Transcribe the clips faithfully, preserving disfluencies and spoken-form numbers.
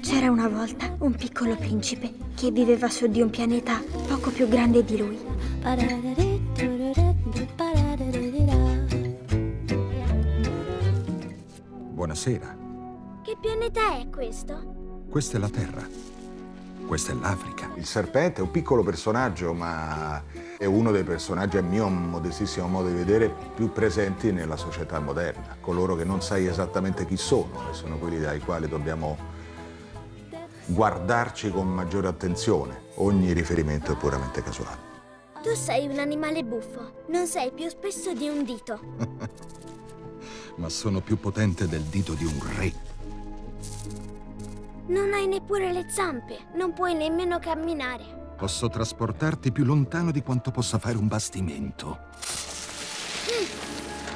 C'era una volta un piccolo principe che viveva su di un pianeta poco più grande di lui. Buonasera. Che pianeta è questo? Questa è la Terra. Questa è l'Africa. Il serpente è un piccolo personaggio, ma è uno dei personaggi, a mio modestissimo modo di vedere, più presenti nella società moderna. Coloro che non sai esattamente chi sono, e sono quelli dai quali dobbiamo guardarci con maggiore attenzione. Ogni riferimento è puramente casuale. Tu sei un animale buffo. Non sei più spesso di un dito. Ma sono più potente del dito di un re. Non hai neppure le zampe, non puoi nemmeno camminare. Posso trasportarti più lontano di quanto possa fare un bastimento.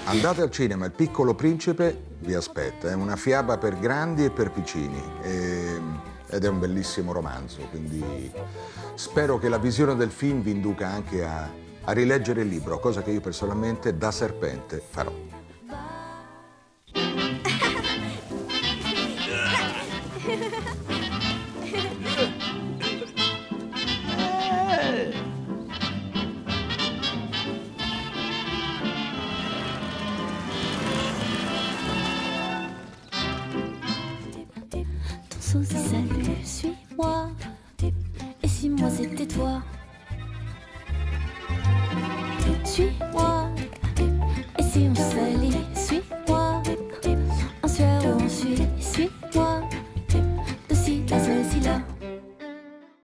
Andate al cinema, Il Piccolo Principe vi aspetta. È una fiaba per grandi e per piccini. E... ed è un bellissimo romanzo, quindi spero che la visione del film vi induca anche a, a rileggere il libro, cosa che io personalmente da serpente farò. Suis-moi, et si moi c'était toi? Suis-moi.